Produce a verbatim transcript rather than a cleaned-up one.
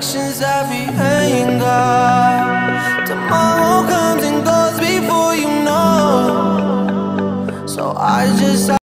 directions that we ain't got tomorrow.